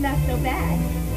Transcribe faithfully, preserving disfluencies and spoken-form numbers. Not so bad.